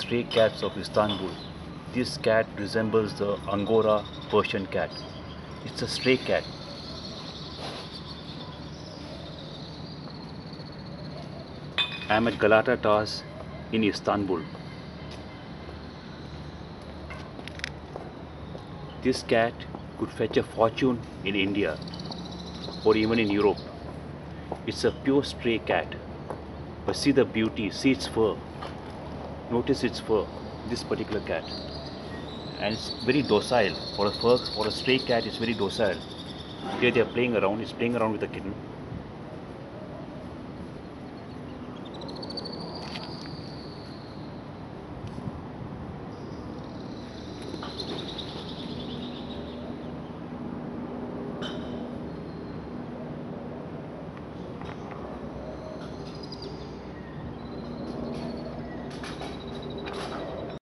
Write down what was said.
stray cats of Istanbul. This cat resembles the Angora Persian cat. It's a stray cat. I'm at Galata Tower in Istanbul. This cat could fetch a fortune in India or even in Europe. It's a pure stray cat. But see the beauty, see its fur. Notice its fur, this particular cat. And it's very docile. For a stray cat, it's very docile. Here they are playing around, it's playing around with the kitten.